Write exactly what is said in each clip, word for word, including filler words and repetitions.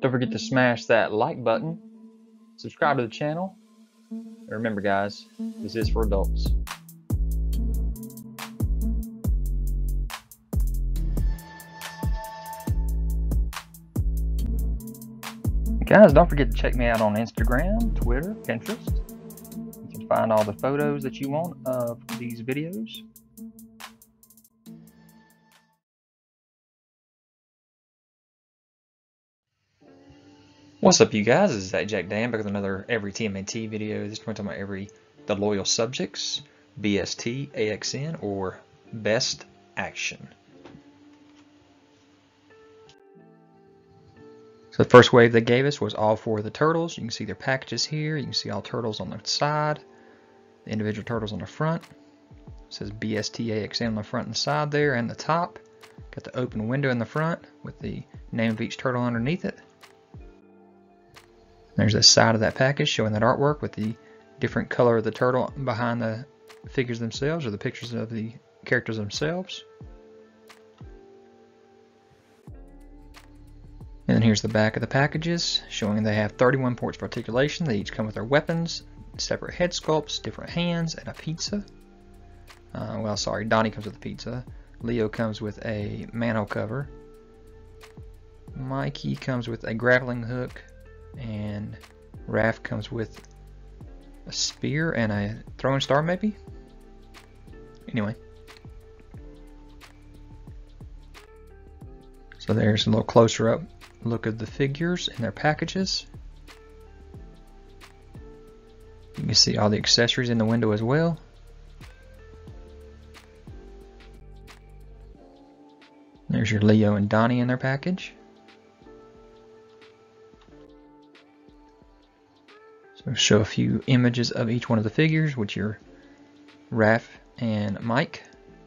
Don't forget to smash that like button, subscribe to the channel, and remember guys, this is for adults. Guys, don't forget to check me out on Instagram, Twitter, Pinterest. You can find all the photos that you want of these videos. What's up you guys, this is ZacJacDan back with another Every T M N T video. This time we're talking about every the Loyal Subjects, B S T A X N, or Best Action. So the first wave they gave us was all four of the turtles. You can see their packages here. You can see all turtles on the side, the individual turtles on the front. It says B S T A X N on the front and side there, and the top. Got the open window in the front with the name of each turtle underneath it. There's the side of that package showing that artwork with the different color of the turtle behind the figures themselves, or the pictures of the characters themselves. And then here's the back of the packages showing they have thirty-one ports of articulation. They each come with their weapons, separate head sculpts, different hands, and a pizza. Uh, well, sorry, Donnie comes with a pizza. Leo comes with a manhole cover. Mikey comes with a grappling hook. And Raph comes with a spear and a throwing star, maybe? Anyway. So there's a little closer up look of the figures and their packages. You can see all the accessories in the window as well. There's your Leo and Donnie in their package. We'll show a few images of each one of the figures, which are Raph and Mike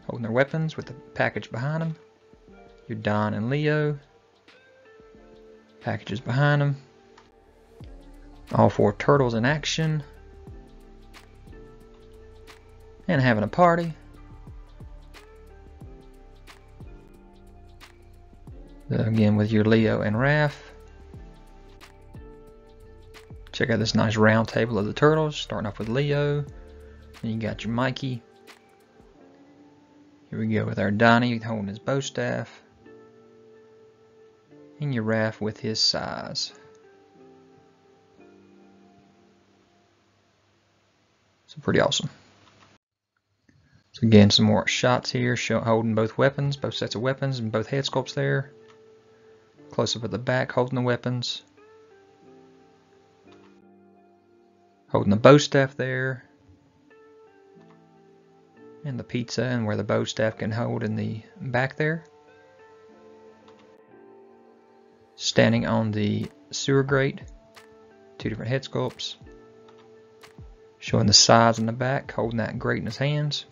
holding their weapons with the package behind them. Your Don and Leo, packages behind them. All four turtles in action. And having a party. So again with your Leo and Raph. Check out this nice round table of the turtles, starting off with Leo. Then you got your Mikey. Here we go with our Donnie holding his bow staff. And your Raph with his size. So pretty awesome. So again, some more shots here, show, holding both weapons, both sets of weapons, and both head sculpts there. Close up at the back, holding the weapons. Holding the bow staff there, and the pizza, and where the bow staff can hold in the back there. Standing on the sewer grate, two different head sculpts, showing the sides in the back, holding that grate in his hands,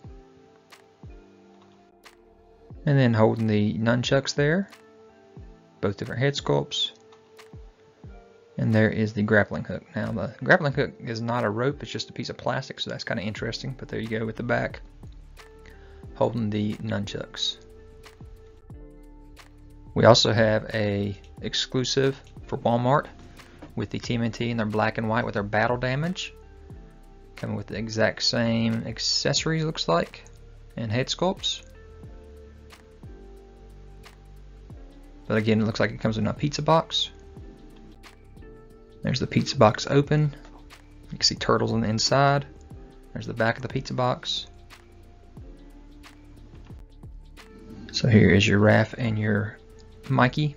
and then holding the nunchucks there, both different head sculpts. And there is the grappling hook. Now the grappling hook is not a rope, it's just a piece of plastic, so that's kind of interesting. But there you go with the back, holding the nunchucks. We also have a exclusive for Walmart with the T M N T and their black and white with their battle damage. Coming with the exact same accessories, looks like, and head sculpts. But again, it looks like it comes in a pizza box. There's the pizza box open. You can see turtles on the inside. There's the back of the pizza box. So here is your Raph and your Mikey.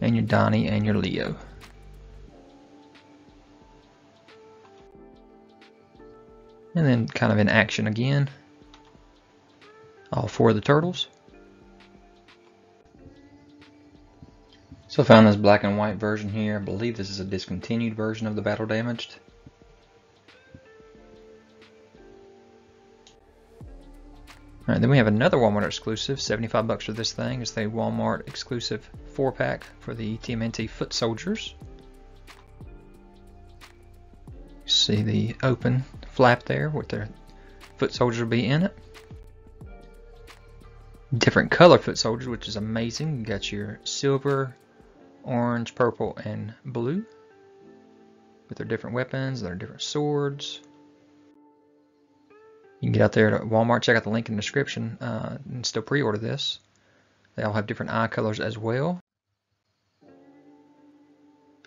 And your Donnie and your Leo. And then kind of in action again. All four of the turtles. So I found this black and white version here. I believe this is a discontinued version of the Battle Damaged. Alright, then we have another Walmart exclusive, seventy-five bucks for this thing. It's the Walmart exclusive four pack for the T M N T Foot Soldiers. You see the open flap there with their Foot Soldier be in it. different color foot soldiers, which is amazing. You got your silver, orange, purple, and blue with their different weapons, their different swords. You can get out there to Walmart, check out the link in the description, uh, and still pre-order this. They all have different eye colors as well.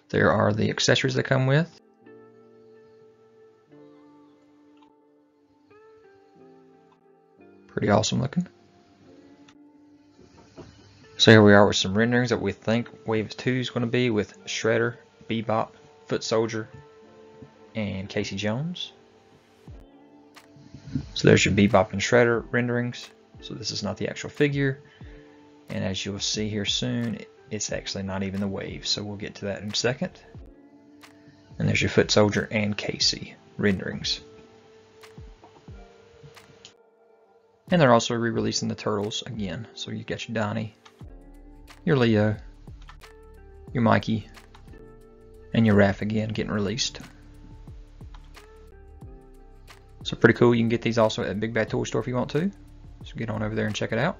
There are the accessories that come with. Pretty awesome looking. So here we are with some renderings that we think Wave two is going to be, with Shredder, Bebop, Foot Soldier, and Casey Jones. So there's your Bebop and Shredder renderings. So this is not the actual figure. And as you'll see here soon, it's actually not even the wave. So we'll get to that in a second. And there's your Foot Soldier and Casey renderings. And they're also re-releasing the Turtles again. So you got your Donnie, your Leo, your Mikey, and your Raph again getting released. So pretty cool. You can get these also at Big Bad Toy Store if you want to. So get on over there and check it out.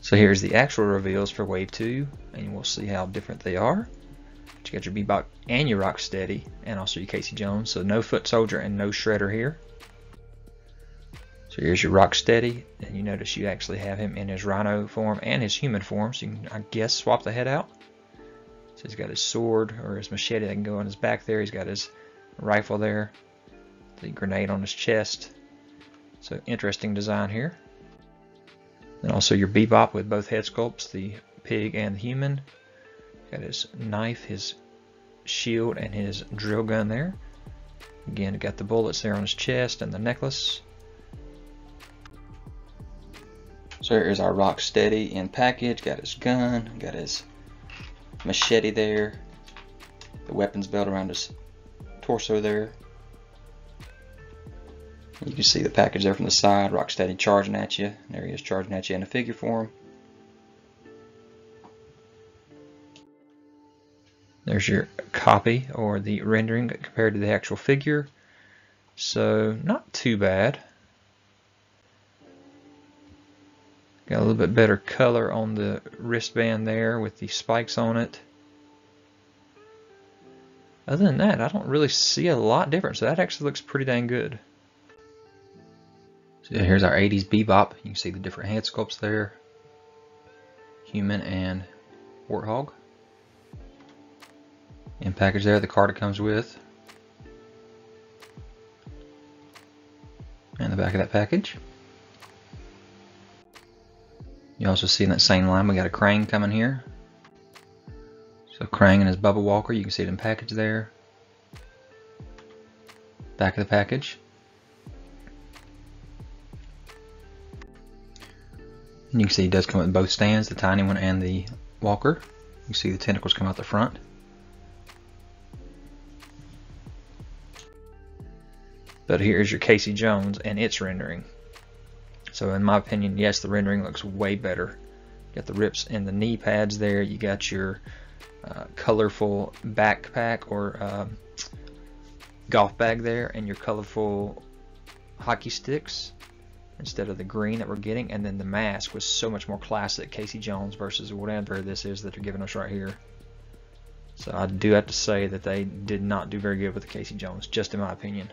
So here's the actual reveals for Wave two, and we'll see how different they are. But you got your Bebop and your Rocksteady, and also your Casey Jones. So no Foot Soldier and no Shredder here. So here's your Rocksteady, and you notice you actually have him in his rhino form and his human form, so you can, I guess, swap the head out. So he's got his sword or his machete that can go on his back there. He's got his rifle there, the grenade on his chest. So interesting design here. And also your Bebop with both head sculpts, the pig and the human. Got his knife, his shield, and his drill gun there. Again, got the bullets there on his chest and the necklace. So here is our Rocksteady in package. Got his gun, got his machete there, the weapons belt around his torso there. You can see the package there from the side. Rocksteady charging at you. There he is charging at you in a figure form. There's your copy or the rendering compared to the actual figure. So not too bad. Got a little bit better color on the wristband there with the spikes on it. Other than that, I don't really see a lot different, so that actually looks pretty dang good. So here's our eighties Bebop. You can see the different head sculpts there. Human and Warthog. And package there, the card it comes with. And the back of that package. You also see in that same line, we got a Krang coming here. So Krang and his Bubba Walker, you can see it in package there. Back of the package. And you can see it does come with both stands, the tiny one and the walker. You can see the tentacles come out the front. But here's your Casey Jones and its rendering. So in my opinion, yes, the rendering looks way better. You got the rips in the knee pads there. You got your uh, colorful backpack or um, golf bag there, and your colorful hockey sticks instead of the green that we're getting. And then the mask was so much more classic Casey Jones versus whatever this is that they're giving us right here. So I do have to say that they did not do very good with the Casey Jones, just in my opinion.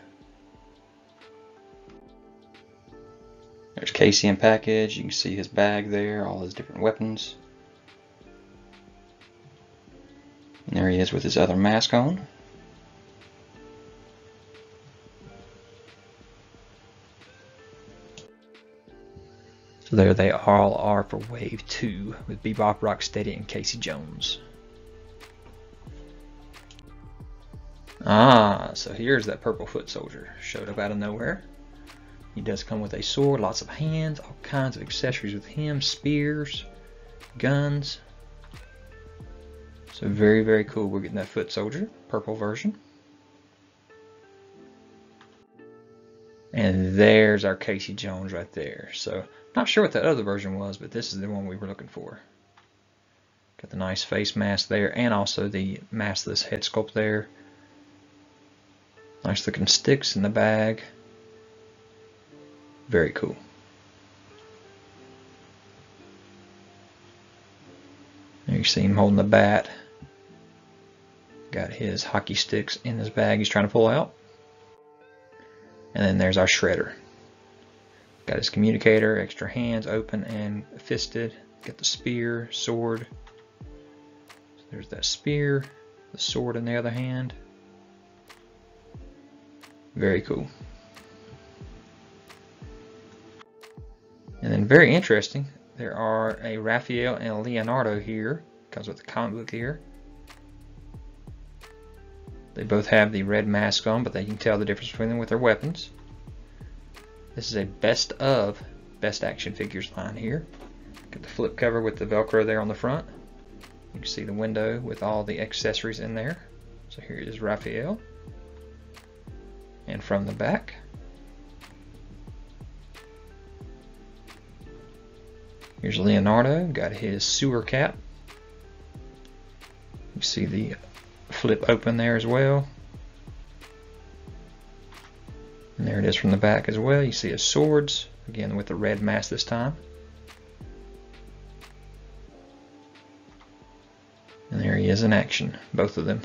There's Casey in package. You can see his bag there, all his different weapons. And there he is with his other mask on. So there they all are for Wave two with Bebop, Rocksteady, and Casey Jones. Ah, so here's that purple foot soldier. Showed up out of nowhere. He does come with a sword, lots of hands, all kinds of accessories with him, spears, guns. So very, very cool. We're getting that foot soldier, purple version. And there's our Casey Jones right there. So Not sure what that other version was, but this is the one we were looking for. Got the nice face mask there, and also the maskless head sculpt there. Nice looking sticks in the bag. Very cool. There you see him holding the bat. Got his hockey sticks in his bag he's trying to pull out. And then there's our Shredder. Got his communicator, extra hands open and fisted. Got the spear, sword. So there's that spear, the sword in the other hand. Very cool. And then very interesting, there are a Raphael and a Leonardo here. Comes with the comic book here. They both have the red mask on, but they can tell the difference between them with their weapons. This is a best of best action figures line here. Got the flip cover with the Velcro there on the front. You can see the window with all the accessories in there. So here is Raphael. And from the back. Here's Leonardo, got his sewer cap. You see the flip open there as well. And there it is from the back as well. You see his swords, again with the red mask this time. And there he is in action, both of them.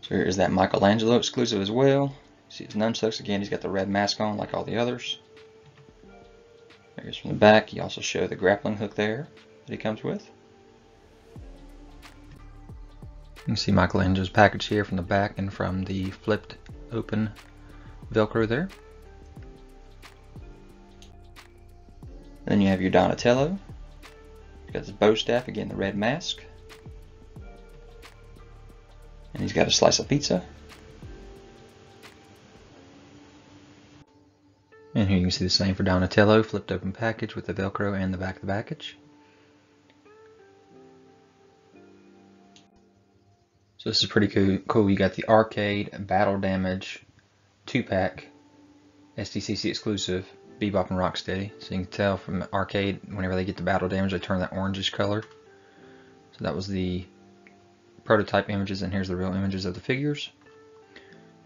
So here is that Michelangelo exclusive as well. See his nunchucks again, he's got the red mask on like all the others. There he is from the back. You also show the grappling hook there that he comes with. You can see Michelangelo's package here from the back and from the flipped open Velcro there. And then you have your Donatello. He's got his bow staff, again the red mask. And he's got a slice of pizza. And here you can see the same for Donatello, flipped open package with the Velcro and the back of the package. So this is pretty cool. You got the arcade, battle damage, two-pack, S D C C exclusive, Bebop and Rocksteady. So you can tell from arcade, whenever they get the battle damage, they turn that orangish color. So that was the prototype images, and here's the real images of the figures.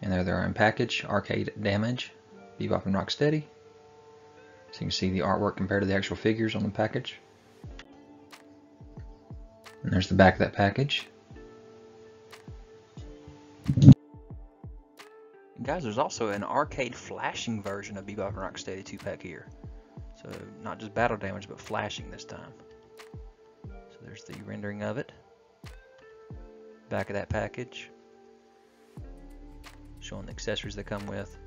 And there they are in package, arcade damage. Bebop and Rocksteady. So you can see the artwork compared to the actual figures on the package. And there's the back of that package. Guys, there's also an arcade flashing version of Bebop and Rocksteady two-pack here. So not just battle damage, but flashing this time. So there's the rendering of it. Back of that package. Showing the accessories they come with.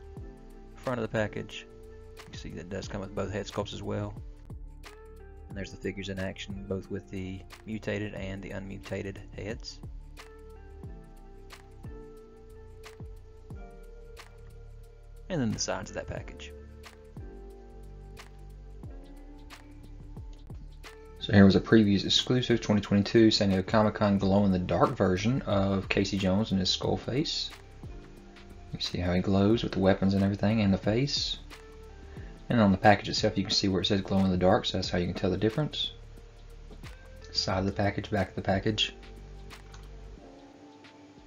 Front of the package, you see that does come with both head sculpts as well. And there's the figures in action, both with the mutated and the unmutated heads. And then the sides of that package. So here was a previews exclusive twenty twenty-two San Diego Comic-Con glow in the dark version of Casey Jones and his skull face. You see how he glows with the weapons and everything and the face. And on the package itself you can see where it says glow in the dark, so that's how you can tell the difference. Side of the package, back of the package.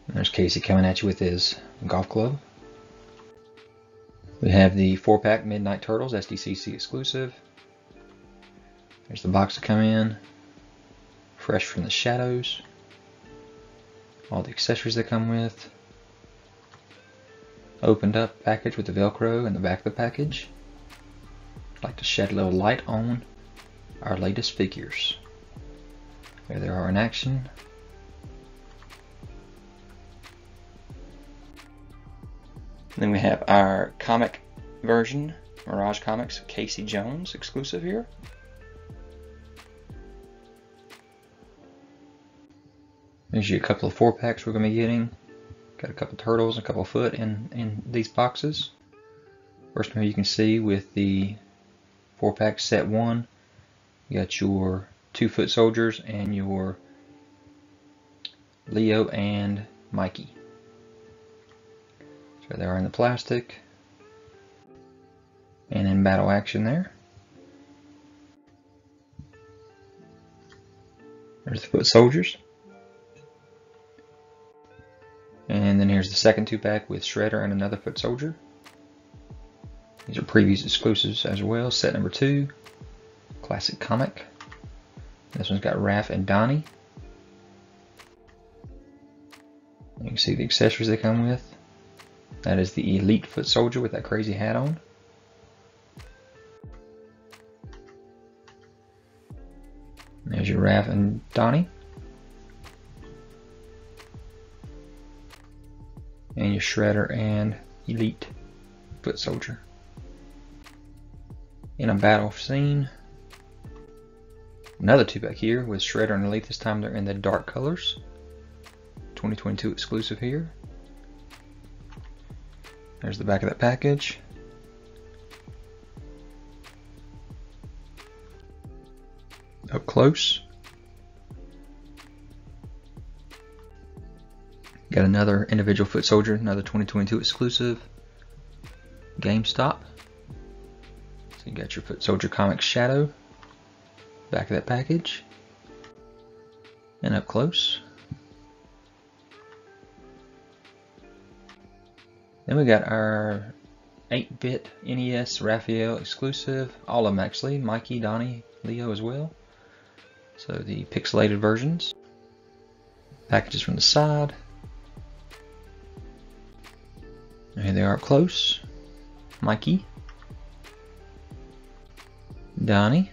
And there's Casey coming at you with his golf club. We have the four-pack Midnight Turtles, S D C C exclusive. There's the box to come in. Fresh from the shadows. All the accessories that come with. Opened up package with the Velcro in the back of the package. I'd like to shed a little light on our latest figures. There they are in action. And then we have our comic version, Mirage Comics, Casey Jones exclusive here. There's you a couple of four packs we're going to be getting. Got a couple turtles and a couple foot in, in these boxes. First one here you can see with the four-pack set one. You got your two-foot soldiers and your Leo and Mikey. So they are in the plastic. And in battle action there. There's the foot soldiers. And then here's the second two pack with Shredder and another foot soldier. These are previous exclusives as well. Set number two, classic comic. This one's got Raph and Donnie. You can see the accessories they come with. That is the elite foot soldier with that crazy hat on. There's your Raph and Donnie. And your Shredder and elite foot soldier. In a battle scene. Another two pack here with Shredder and elite. This time they're in the dark colors. twenty twenty-two exclusive here. There's the back of that package. Up close. Got another individual foot soldier, another twenty twenty-two exclusive. GameStop. So you got your foot soldier comic Shadow. Back of that package. And up close. Then we got our eight bit N E S Raphael exclusive. All of them actually. Mikey, Donnie, Leo as well. So the pixelated versions. Packages from the side. Here they are up close. Mikey. Donnie.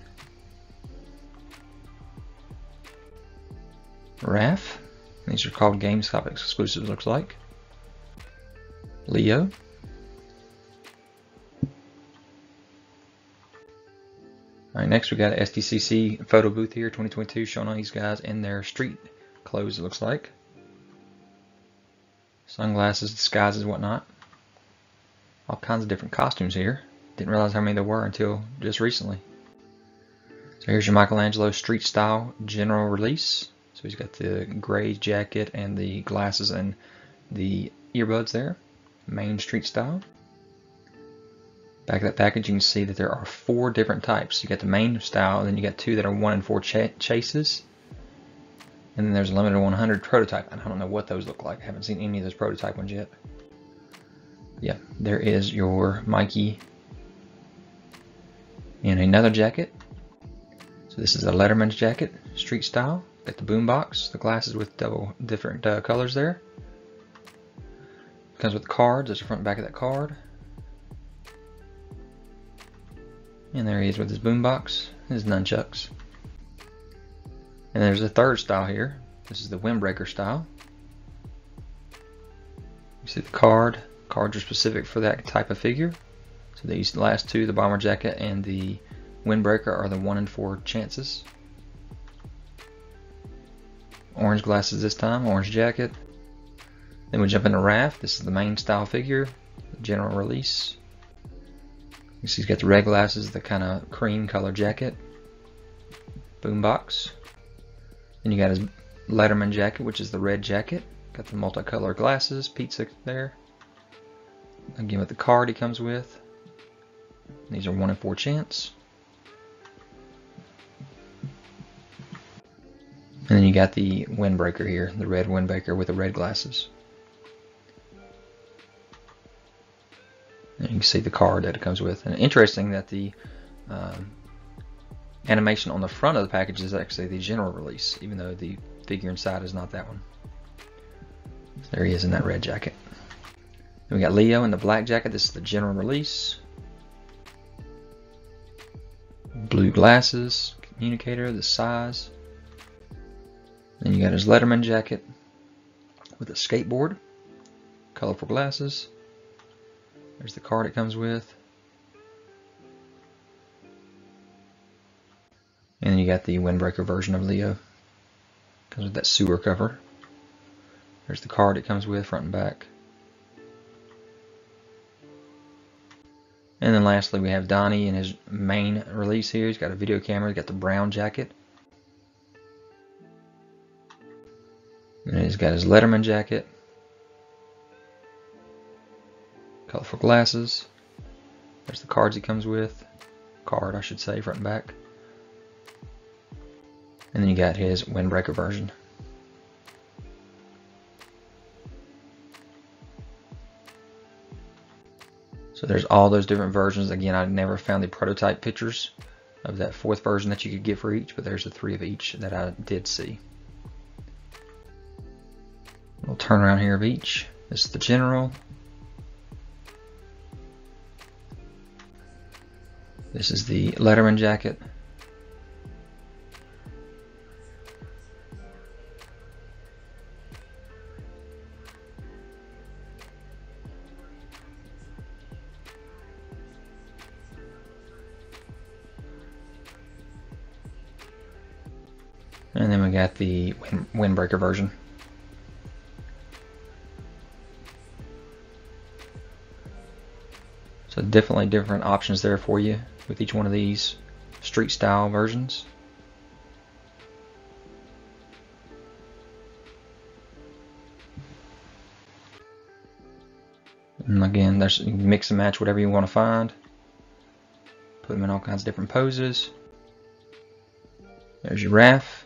Raph. These are called GameStop exclusives, looks like. Leo. Alright, next we got an S D C C photo booth here, twenty twenty-two, showing all these guys in their street clothes, it looks like. Sunglasses, disguises, whatnot. All kinds of different costumes here. Didn't realize how many there were until just recently. So here's your Michelangelo street style general release. So he's got the gray jacket and the glasses and the earbuds there. Main street style. Back of that package you can see that there are four different types. You got the main style, and then you got two that are one and four ch chases, and then there's a limited one hundred prototype. And I don't know what those look like. I haven't seen any of those prototype ones yet. Yeah, there is your Mikey in another jacket. So this is a Letterman's jacket, street style. Got the boombox, the glasses with double different uh, colors there. Comes with cards. There's the front and back of that card. And there he is with his boombox, his nunchucks. And there's the third style here. This is the Windbreaker style. You see the card. Cards are specific for that type of figure. So these last two, the bomber jacket and the Windbreaker, are the one in four chances. Orange glasses this time, orange jacket. Then we jump into Raph. This is the main style figure, general release. You see he's got the red glasses, the kind of cream color jacket, boombox. Then you got his Letterman jacket, which is the red jacket. Got the multicolor glasses, pizza there. Again with the card he comes with. These are one in four chance. And then you got the Windbreaker here, the red Windbreaker with the red glasses. And you can see the card that it comes with. And interesting that the um, animation on the front of the package is actually the general release, even though the figure inside is not that one. So there he is in that red jacket. Then we got Leo in the black jacket. This is the general release. Blue glasses, communicator, the size. Then you got his Letterman jacket with a skateboard, colorful glasses. There's the card it comes with. And then you got the Windbreaker version of Leo. Comes with that sewer cover. There's the card it comes with, front and back. And then lastly we have Donnie in his main release here. He's got a video camera, he's got the brown jacket. And he's got his Letterman jacket. Colorful glasses. There's the cards he comes with. Card, I should say, front and back. And then you got his Windbreaker version. So there's all those different versions. Again, I never found the prototype pictures of that fourth version that you could get for each, but there's the three of each that I did see. We'll turn around here of each. This is the general. This is the Letterman jacket. And then we got the Windbreaker version. So definitely different options there for you with each one of these street style versions. And again, there's, you can mix and match whatever you want to find. Put them in all kinds of different poses. There's your Raph,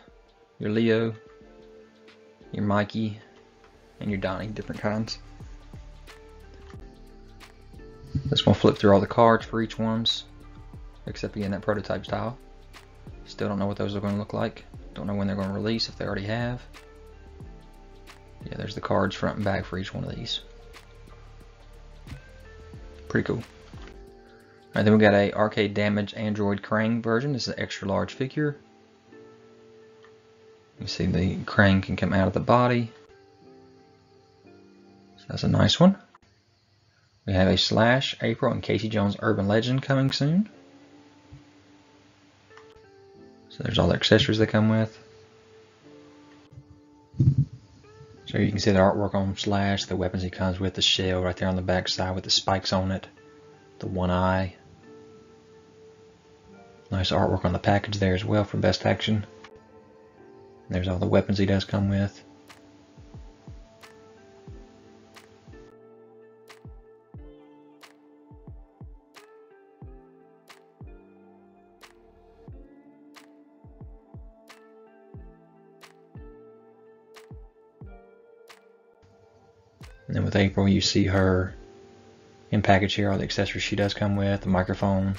your Leo, your Mikey, and your Donnie, different kinds. This one flip through all the cards for each one's, except again that prototype style. Still don't know what those are going to look like. Don't know when they're going to release, if they already have. Yeah, there's the cards front and back for each one of these. Pretty cool. Alright, then we got a Arcade Damage Android Krang version. This is an extra large figure. You see the Krang can come out of the body. So that's a nice one. We have a Slash, April, and Casey Jones Urban Legend coming soon. So there's all the accessories they come with. So you can see the artwork on Slash, the weapons he comes with, the shell right there on the back side with the spikes on it, the one eye. Nice artwork on the package there as well for Best Action. There's all the weapons he does come with. And then with April, you see her in package here, all the accessories she does come with, the microphone,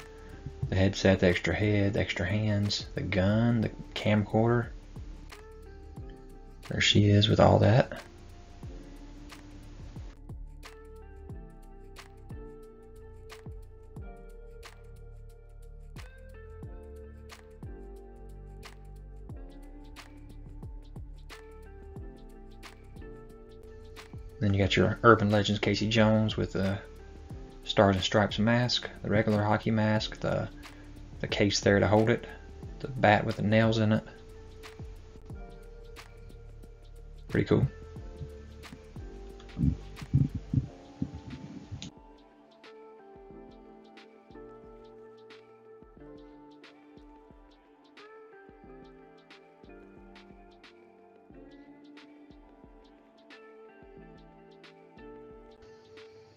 the headset, the extra head, the extra hands, the gun, the camcorder. There she is with all that. Then you got your Urban Legends Casey Jones with the Stars and Stripes mask, the regular hockey mask, the, the case there to hold it, the bat with the nails in it. Pretty cool.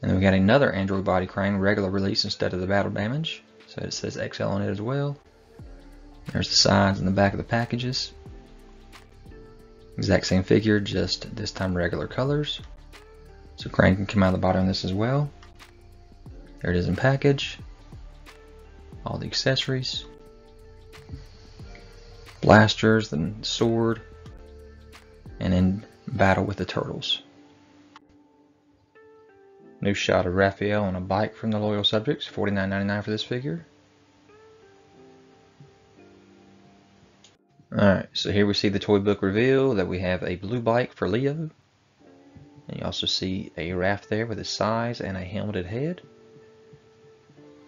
And then we got another Android Body Krang, regular release instead of the battle damage. So it says X L on it as well. There's the sides and the back of the packages. Exact same figure, just this time regular colors. So Krang can come out of the body on this as well. There it is in package. All the accessories. Blasters, the sword, and in battle with the turtles. New shot of Raphael on a bike from the Loyal Subjects, forty-nine ninety-nine for this figure. Alright, so here we see the toy book reveal that we have a blue bike for Leo. And you also see a Raph there with his size and a helmeted head.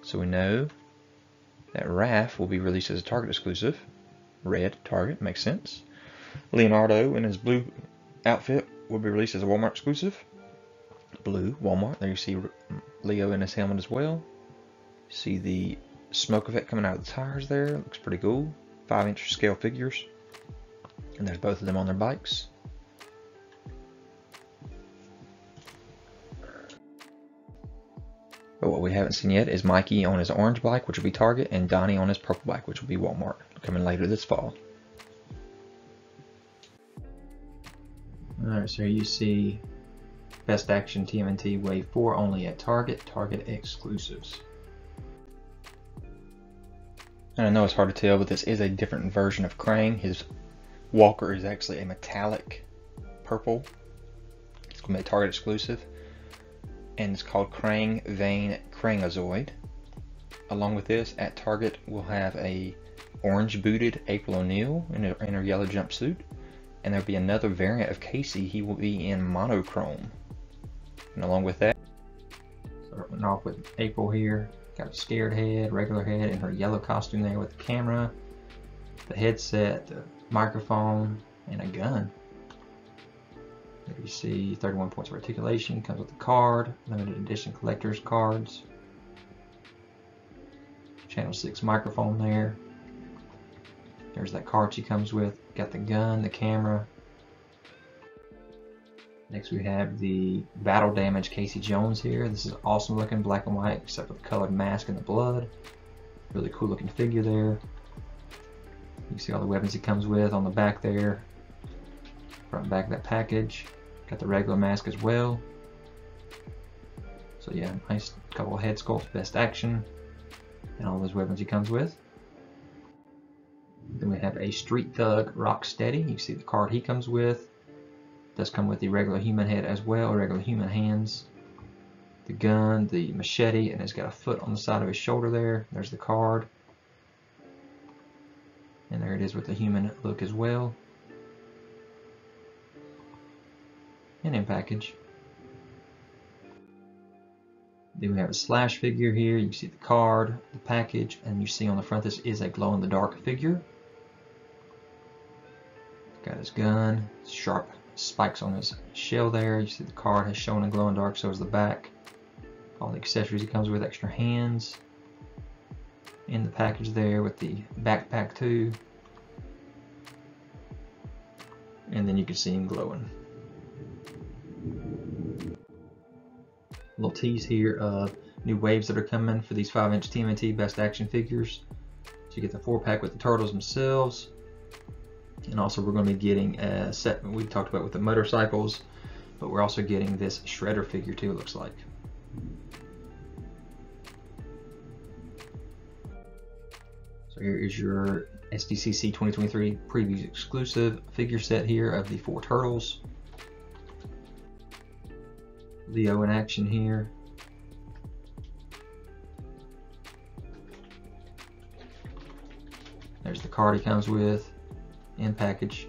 So we know that Raph will be released as a Target exclusive. Red Target, makes sense. Leonardo in his blue outfit will be released as a Walmart exclusive. Blue, Walmart. There you see Leo in his helmet as well. See the smoke effect coming out of the tires there. Looks pretty cool. five inch scale figures, and there's both of them on their bikes. we haven't seen yet is Mikey on his orange bike, which will be Target, and Donnie on his purple bike, which will be Walmart, coming later this fall. Alright, so you see Best Action T M N T Wave four only at Target, Target exclusives. And I know it's hard to tell, but this is a different version of Krang. His walker is actually a metallic purple. It's going to be a Target exclusive. And it's called Krang Vein Krangazoid. Along with this, at Target, we'll have a orange-booted April O'Neil in her, in her yellow jumpsuit. And there'll be another variant of Casey. He will be in monochrome. And along with that, starting off with April here. Got a scared head, regular head, and her yellow costume there with the camera, the headset, the microphone, and a gun. There you see thirty-one points of articulation, comes with a card, limited edition collector's cards, channel six microphone there. There's that card she comes with, got the gun, the camera. Next we have the battle damage Casey Jones here. This is awesome looking, black and white, except for the colored mask and the blood. Really cool looking figure there. You see all the weapons he comes with on the back there. Front and back of that package. Got the regular mask as well. So yeah, nice couple of head sculpts, Best Action. And all those weapons he comes with. Then we have a street thug, Rocksteady. You see the card he comes with. Does come with the regular human head as well, regular human hands, the gun, the machete, and it's got a foot on the side of his shoulder there. There's the card. And there it is with the human look as well. And in package. Then we have a Slash figure here. You see the card, the package, and you see on the front this is a glow-in-the-dark figure. Got his gun, sharp spikes on his shell there. You see the card has shown in glow and dark, so is the back. All the accessories he comes with, extra hands. In the package there with the backpack too. And then you can see him glowing. Little tease here of new waves that are coming for these five inch T M N T Best Action figures. So you get the four pack with the turtles themselves. And also we're going to be getting a set we talked about with the motorcycles, but we're also getting this Shredder figure too, it looks like. So here is your S D C C twenty twenty-three previews exclusive figure set here of the four turtles. Leo in action here. There's the card he comes with. In package.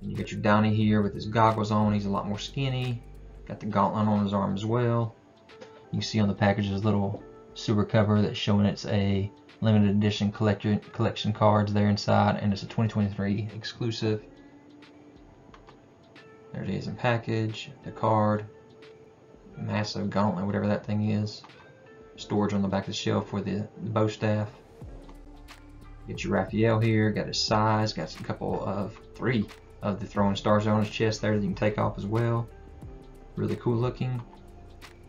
And you got your Donnie here with his goggles on. He's a lot more skinny. Got the gauntlet on his arm as well. You can see on the package his little super cover that's showing it's a limited edition collector collection cards there inside, and it's a twenty twenty-three exclusive. There it is in package. The card, massive gauntlet, whatever that thing is. Storage on the back of the shelf for the, the bow staff. Get your Raphael here, got his size, got a couple of three of the throwing stars on his chest there that you can take off as well. Really cool looking.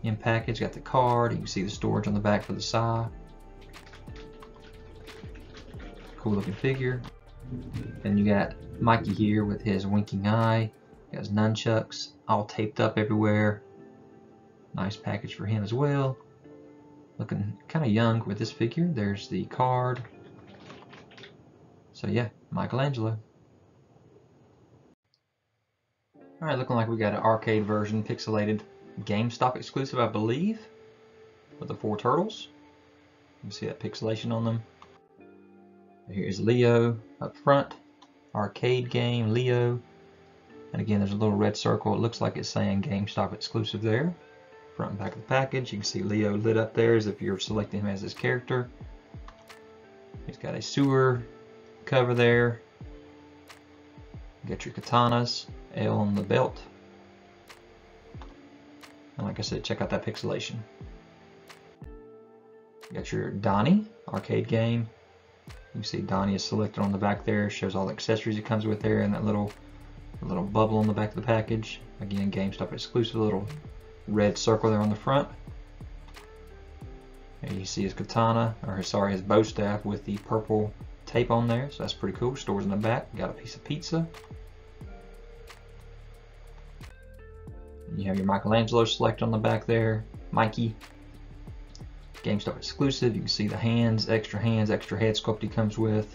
In package, got the card, you can see the storage on the back for the Psy. Cool looking figure. Then you got Mikey here with his winking eye, got his nunchucks all taped up everywhere. Nice package for him as well. Looking kind of young with this figure. There's the card. So yeah, Michelangelo. Alright, looking like we got an arcade version, pixelated, GameStop exclusive, I believe, with the four turtles. You can see that pixelation on them. Here's Leo up front, arcade game, Leo. And again, there's a little red circle. It looks like it's saying GameStop exclusive there. Front and back of the package. You can see Leo lit up there as if you're selecting him as his character. He's got a sewer cover there. Get your katanas, L on the belt. And like I said, check out that pixelation. Got your Donnie arcade game. You can see Donnie is selected on the back there. Shows all the accessories it comes with there, and that little little bubble on the back of the package. Again, GameStop exclusive, little red circle there on the front. And you see his katana, or sorry, his bow staff with the purple tape on there, so that's pretty cool. Stores in the back, got a piece of pizza. You have your Michelangelo select on the back there, Mikey. GameStop exclusive, you can see the hands, extra hands, extra head sculpt he comes with.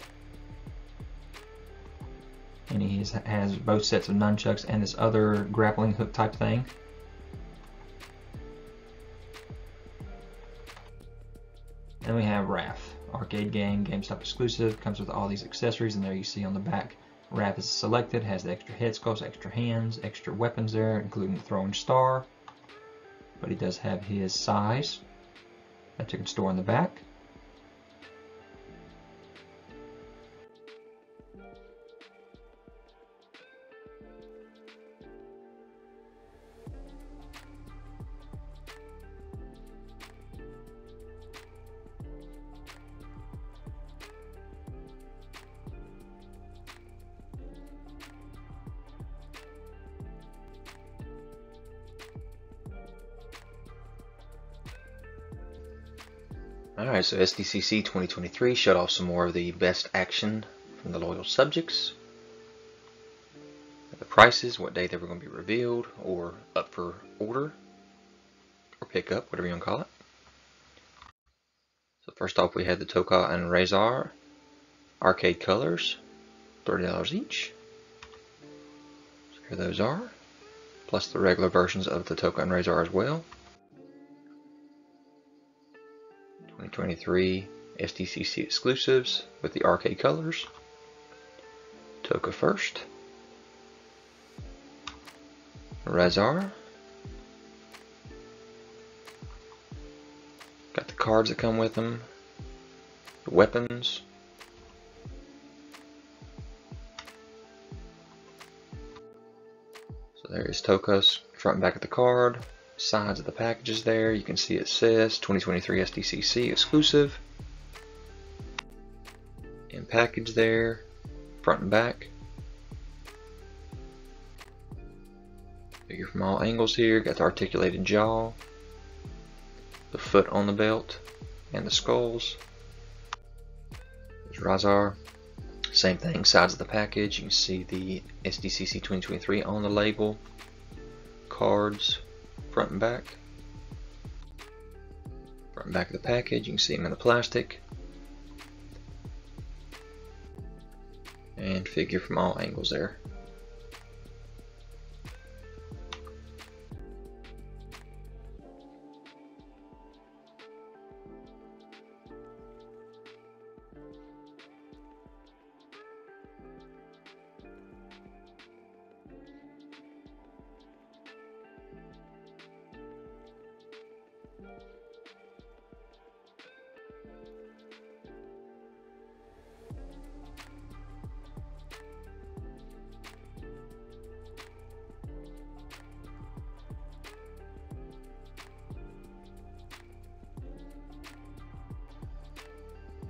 And he has both sets of nunchucks and this other grappling hook type thing. Then we have Raph, arcade game, GameStop exclusive, comes with all these accessories, and there you see on the back Raph is selected, has the extra head sculpts, extra hands, extra weapons there, including the throwing star. But he does have his size that you can store in the back. Alright, so S D C C twenty twenty-three showed off some more of the best action from the Loyal Subjects. The prices, what day they were going to be revealed, or up for order, or pick up, whatever you want to call it. So first off we had the Tokka and Rahzar arcade colors, thirty dollars each. So here those are, plus the regular versions of the Tokka and Rahzar as well. twenty twenty-three S D C C exclusives with the arcade colors. Tokka first. Rahzar. Got the cards that come with them. The weapons. So there is Tokka's front and back of the card. Sides of the packages there, you can see it says twenty twenty-three S D C C exclusive and package there, front and back. Figure from all angles here, got the articulated jaw, the foot on the belt, and the skulls. There's Rahzar, same thing, sides of the package, you can see the S D C C twenty twenty-three on the label, cards, front and back. Front and back of the package, you can see them in the plastic. And figure from all angles there.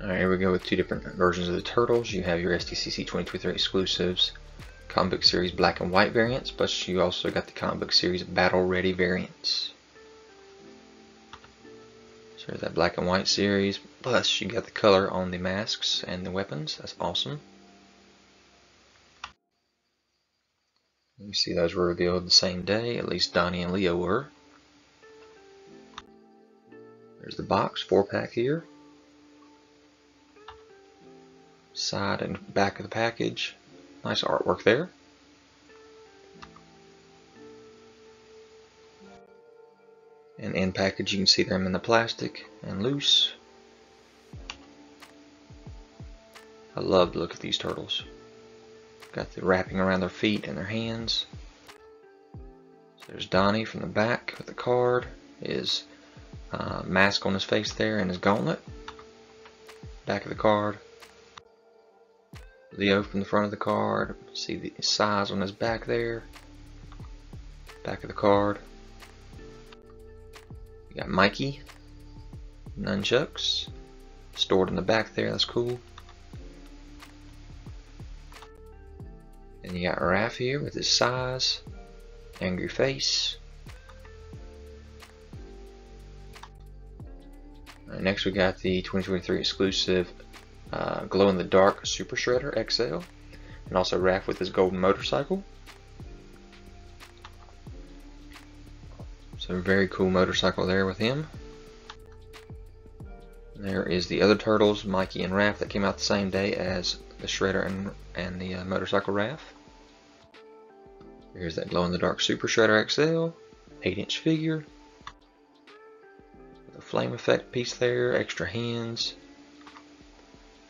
Alright, here we go with two different versions of the Turtles. You have your S D C C twenty twenty-three exclusives comic book series black and white variants, but you also got the comic book series battle ready variants. So there's that black and white series, plus you got the color on the masks and the weapons. That's awesome. You see those were revealed the same day, at least Donnie and Leo were. There's the box, four pack here. Side and back of the package. Nice artwork there. And in package you can see them in the plastic and loose. I love the look of these turtles. Got the wrapping around their feet and their hands. So there's Donnie from the back with the card. His uh, mask on his face there and his gauntlet. Back of the card. Leo from the front of the card, see the size on his back there, back of the card. You got Mikey, nunchucks, stored in the back there, that's cool. And you got Raph here with his size, angry face, Uh, next we got the twenty twenty-three exclusive uh, glow-in-the-dark Super Shredder X L, and also Raph with his golden motorcycle. So very cool motorcycle there with him. There is the other Turtles, Mikey and Raph, that came out the same day as the Shredder and, and the uh, motorcycle Raph. Here's that glow-in-the-dark Super Shredder X L, eight inch figure. The flame effect piece there, extra hands,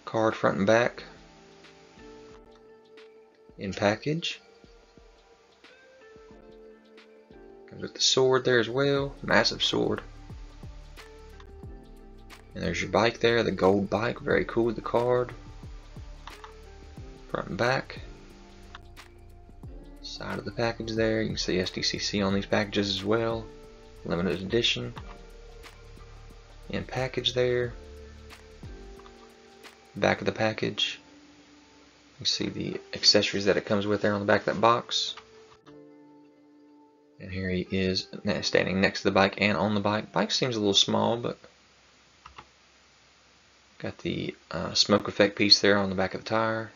card front and back, in package. Comes with the sword there as well, massive sword. And there's your bike there, the gold bike, very cool with the card. Front and back. Side of the package there, you can see S D C C on these packages as well. Limited edition. In package there. Back of the package. You can see the accessories that it comes with there on the back of that box. And here he is standing next to the bike and on the bike. Bike seems a little small, but got the uh, smoke effect piece there on the back of the tire.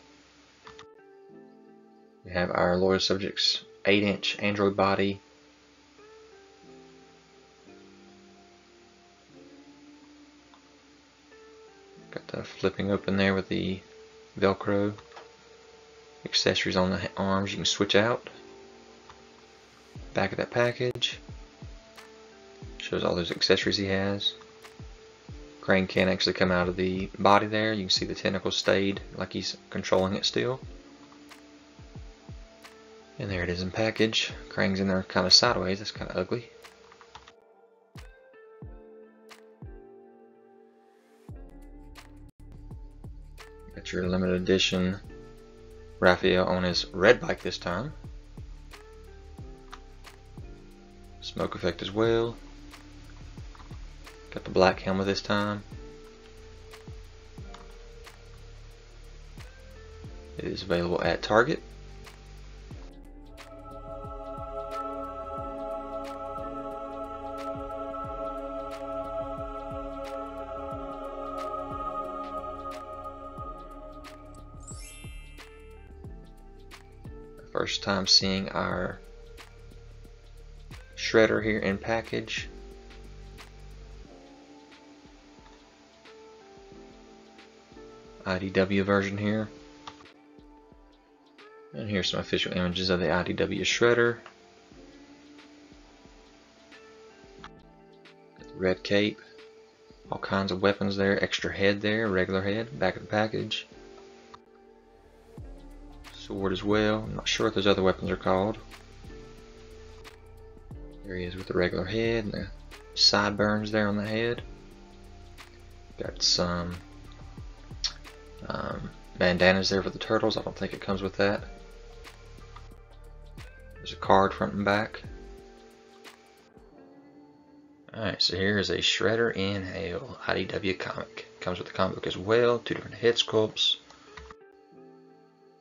We have our Loyal Subjects eight inch Android body. Got the flipping open there with the Velcro. Accessories on the arms you can switch out. Back of that package. Shows all those accessories he has. Krang can actually come out of the body there. You can see the tentacle stayed like he's controlling it still. And there it is in package. Krang's in there kind of sideways. That's kind of ugly. Got your limited edition Raphael on his red bike this time. Smoke effect as well. Got the black helmet this time. It is available at Target. First time seeing our Shredder here in package. I D W version here, and here's some official images of the I D W Shredder. Got the red cape, all kinds of weapons there, extra head there, regular head, back of the package, sword as well. I'm not sure what those other weapons are called. There he is with the regular head and the sideburns there on the head. Got some Um, bandanas there for the Turtles. I don't think it comes with that. There's a card front and back. Alright, so here is a Shredder in Hail I D W comic. Comes with the comic book as well, two different head sculpts.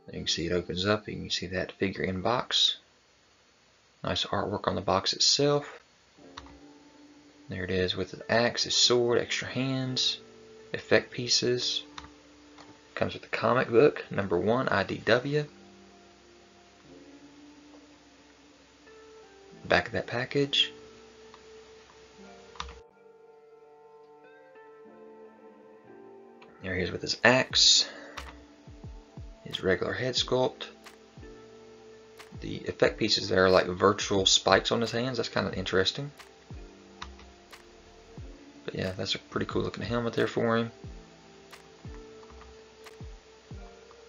You can see it opens up, you can see that figure in box. Nice artwork on the box itself. There it is with the axe, his sword, extra hands, effect pieces. Comes with the comic book, number one, I D W. Back of that package. There he is with his axe, his regular head sculpt. The effect pieces there are like virtual spikes on his hands. That's kind of interesting. But yeah, that's a pretty cool looking helmet there for him.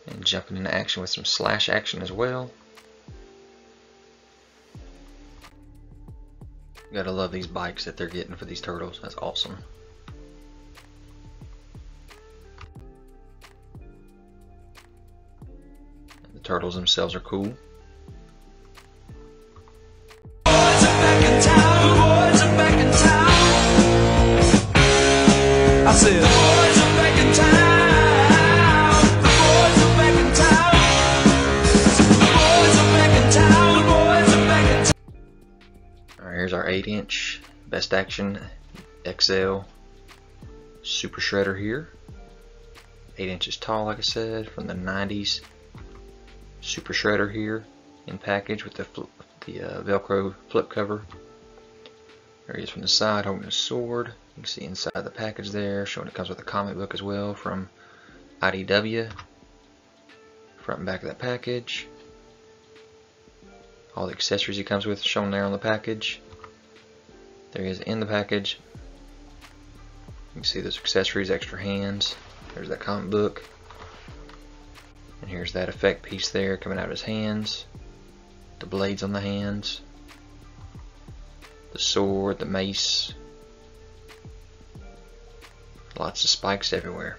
And jumping into action with some slash action as well. You gotta love these bikes that they're getting for these Turtles. That's awesome. The Turtles themselves are cool. I said. Our eight inch Best Action X L Super Shredder here, eight inches tall, like I said, from the nineties. Super Shredder here in package with the flip, the uh, Velcro flip cover. There he is from the side holding his sword. You can see inside the package there, showing it comes with a comic book as well from I D W. Front and back of that package. All the accessories he comes with shown there on the package. There he is in the package. You can see those accessories, extra hands. There's that comic book. And here's that effect piece there coming out of his hands. The blades on the hands. The sword, the mace. Lots of spikes everywhere.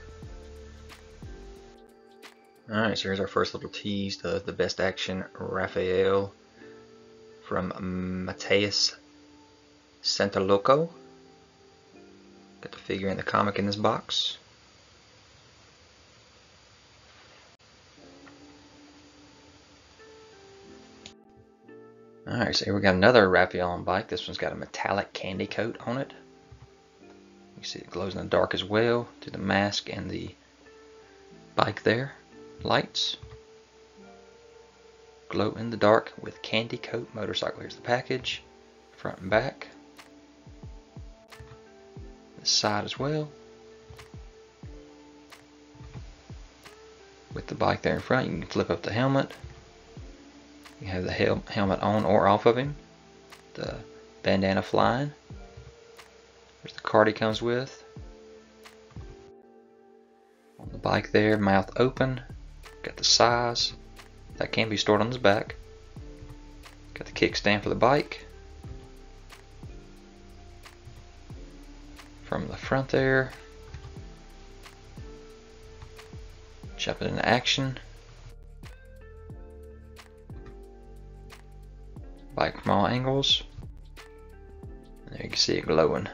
Alright, so here's our first little tease, the, the Best Action Raphael from Mateus Santolouco. Got the figure and the comic in this box. Alright, so here we got another Raphael on bike. This one's got a metallic candy coat on it. You can see it glows in the dark as well, through the mask and the bike there. Lights glow in the dark with candy coat motorcycle. Here's the package, front and back, this side as well, with the bike there in front. You can flip up the helmet, you have the hel helmet on or off of him, the bandana flying. There's the card he comes with on the bike there, mouth open. Got the size, that can be stored on his back. Got the kickstand for the bike. From the front there. Jump it into action. Bike from all angles. And there you can see it glowing.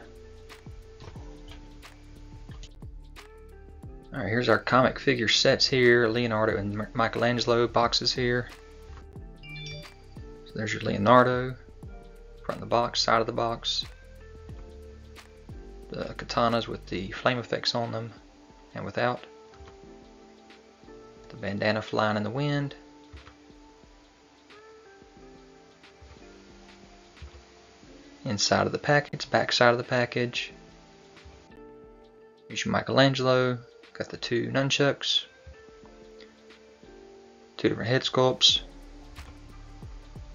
Alright, here's our comic figure sets here, Leonardo and Michelangelo boxes here. So there's your Leonardo, front of the box, side of the box. The katanas with the flame effects on them and without. The bandana flying in the wind. Inside of the package, back side of the package. Here's your Michelangelo. Got the two nunchucks, two different head sculpts,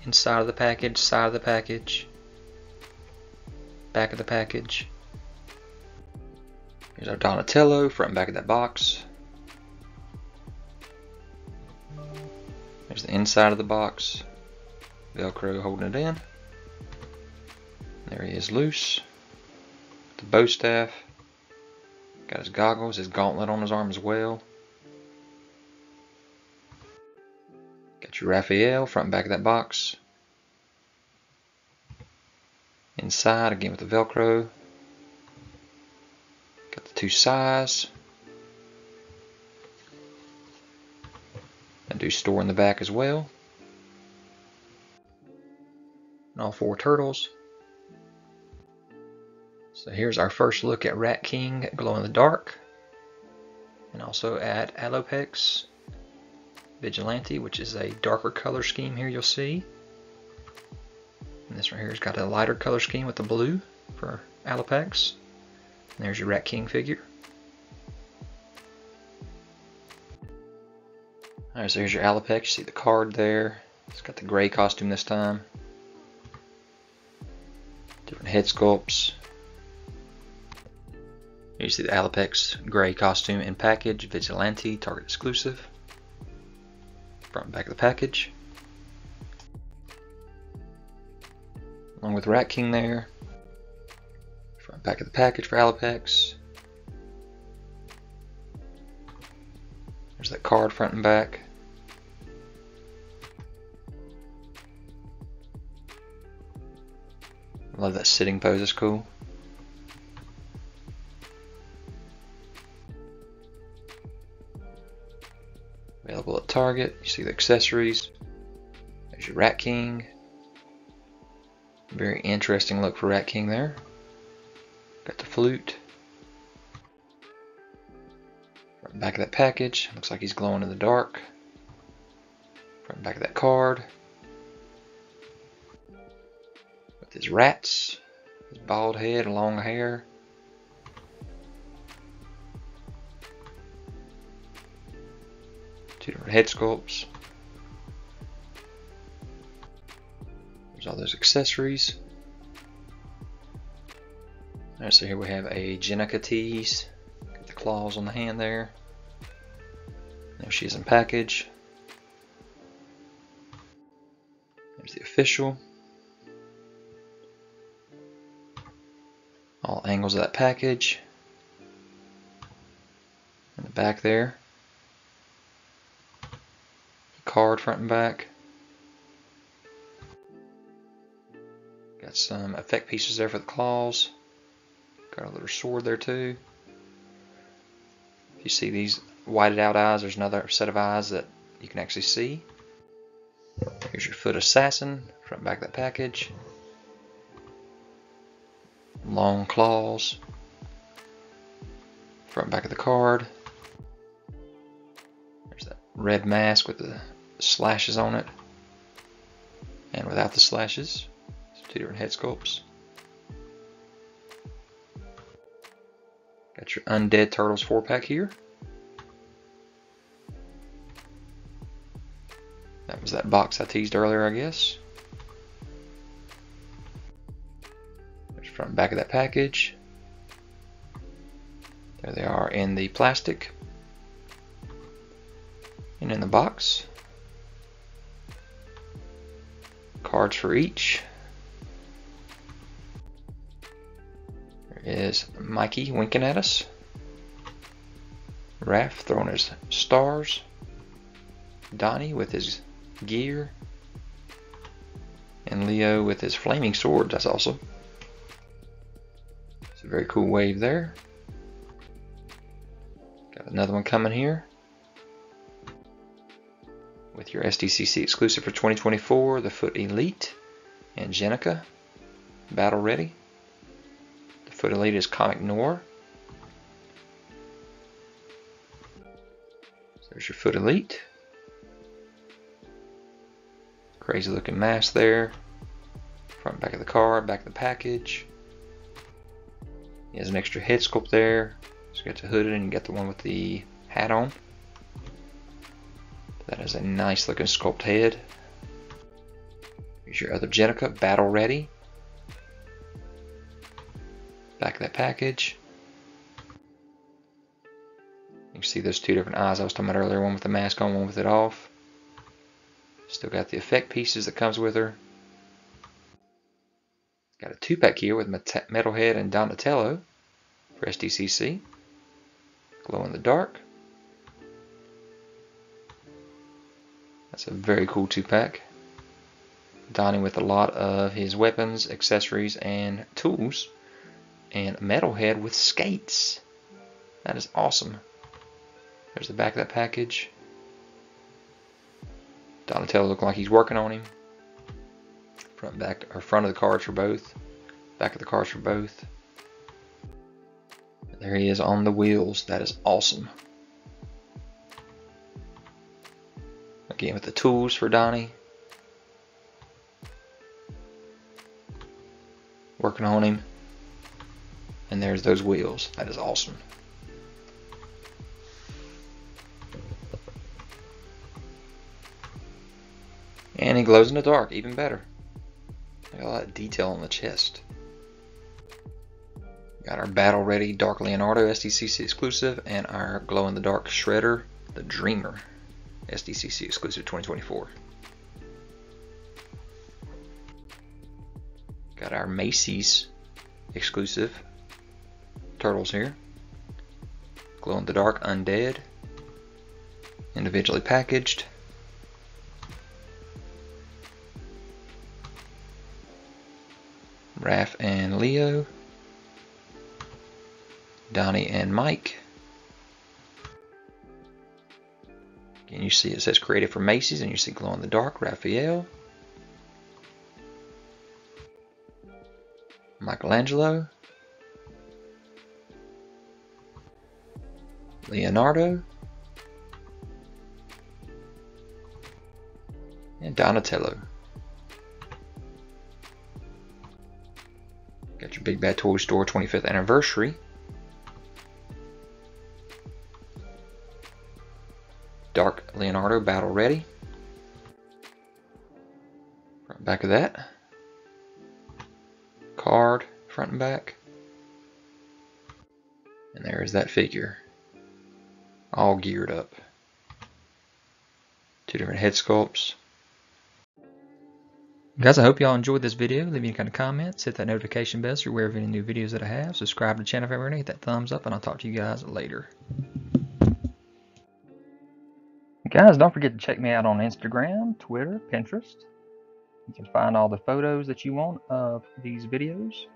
inside of the package, side of the package, back of the package. Here's our Donatello, front and back of that box. There's the inside of the box, Velcro holding it in. There he is loose, the bow staff. Got his goggles, his gauntlet on his arm as well. Got your Raphael, front and back of that box. Inside, again with the Velcro. Got the two sides. I do store in the back as well. And all four turtles. So here's our first look at Rat King glow in the dark, and also at Alopex Vigilante, which is a darker color scheme here you'll see. And this right here has got a lighter color scheme with the blue for Alopex. And there's your Rat King figure. Alright, so here's your Alopex. You see the card there. It's got the gray costume this time. Different head sculpts. You see the Alopex gray costume and package, Vigilante, Target exclusive. Front and back of the package. Along with Rat King there. Front and back of the package for Alopex. There's that card front and back. I love that sitting pose, it's cool. Available at Target. You see the accessories. There's your Rat King. Very interesting look for Rat King there. Got the flute. Front and back of that package. Looks like he's glowing in the dark. Front and back of that card. With his rats, his bald head, long hair. Two different head sculpts. There's all those accessories. Alright, so here we have a Jennika tease. Got the claws on the hand there. There she is in package. There's the official. All angles of that package. In the back there. Card front and back. Got some effect pieces there for the claws. Got a little sword there too. If you see these whited out eyes, there's another set of eyes that you can actually see. Here's your foot assassin, front and back of that package. Long claws. Front and back of the card. There's that red mask with the slashes on it, and without the slashes. Two different head sculpts. Got your Undead Turtles four pack here. That was that box I teased earlier, I guess. There's front and back of that package. There they are in the plastic and in the box. Cards for each. There is Mikey winking at us. Raph throwing his stars. Donnie with his gear. And Leo with his flaming sword. That's awesome. It's a very cool wave there. Got another one coming here. With your S D C C exclusive for twenty twenty-four, the Foot Elite and Jennika, Battle Ready. The Foot Elite is Comic Noir. So there's your Foot Elite. Crazy looking mask there. Front and back of the car, back of the package. He has an extra head sculpt there. So you got the hooded and you got the one with the hat on. That is a nice looking sculpt head. Here's your other Jennika, Battle Ready. Back of that package. You can see those two different eyes I was talking about earlier, one with the mask on, one with it off. Still got the effect pieces that comes with her. Got a two pack here with Metalhead and Donatello for S D C C. Glow in the dark. That's a very cool two pack. Donnie with a lot of his weapons, accessories, and tools. And Metalhead with skates. That is awesome. There's the back of that package. Donatello looking like he's working on him. Front and back, or front of the cards for both. Back of the cards for both. And there he is on the wheels. That is awesome. Again with the tools for Donnie. Working on him. And there's those wheels. That is awesome. And he glows in the dark. Even better. Got a lot of detail on the chest. Got our Battle Ready Dark Leonardo S D C C exclusive. And our glow in the dark Shredder the Dreamer. S D C C exclusive twenty twenty-four. Got our Macy's exclusive turtles here. Glow in the dark undead. Individually packaged. Raph and Leo. Donnie and Mike. And you see it says created for Macy's, and you see glow in the dark Raphael, Michelangelo, Leonardo, and Donatello. Got your Big Bad Toy Store twenty-fifth anniversary. Dark Leonardo Battle Ready. Front and back of that. Card, front and back. And there is that figure. All geared up. Two different head sculpts. Guys, I hope y'all enjoyed this video. Leave me any kind of comments, hit that notification bell so you're aware of any new videos that I have. Subscribe to the channel if ever, hit that thumbs up, and I'll talk to you guys later. Guys, don't forget to check me out on Instagram, Twitter, Pinterest. You can find all the photos that you want of these videos.